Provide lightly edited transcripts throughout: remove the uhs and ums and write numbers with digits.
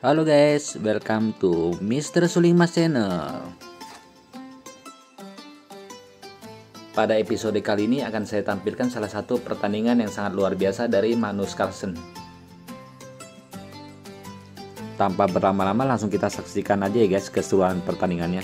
Halo guys, welcome to Mr. Suling Emas Channel. Pada episode kali ini akan saya tampilkan salah satu pertandingan yang sangat luar biasa dari Magnus Carlsen. Tanpa berlama-lama langsung kita saksikan aja ya guys keseruan pertandingannya.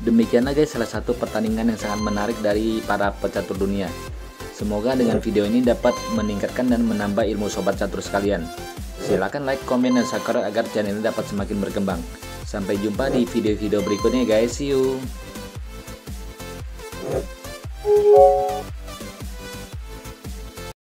Demikianlah guys salah satu pertandingan yang sangat menarik dari para pecatur dunia. Semoga dengan video ini dapat meningkatkan dan menambah ilmu sobat catur sekalian. Silahkan like, komen, dan subscribe agar channel ini dapat semakin berkembang. Sampai jumpa di video-video berikutnya guys, see you!